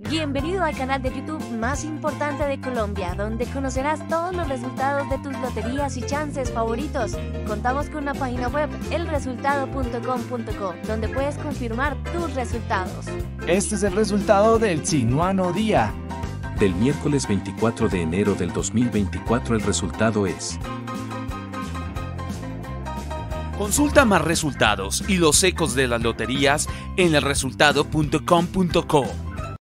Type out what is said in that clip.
Bienvenido al canal de YouTube más importante de Colombia, donde conocerás todos los resultados de tus loterías y chances favoritos. Contamos con una página web, elresultado.com.co, donde puedes confirmar tus resultados. Este es el resultado del Sinuano día. Del miércoles 24 de enero del 2024 el resultado es... Consulta más resultados y los ecos de las loterías en elresultado.com.co.